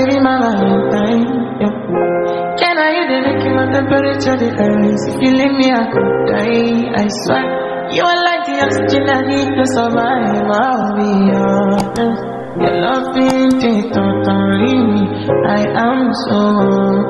baby, my Valentine. Yeah. Can I hear the knocking on the temperature difference? If you leave me, I could die. I swear, you are like the oxygen I need to survive. I'll be honest. Your love ain't it, don't leave me. I am so.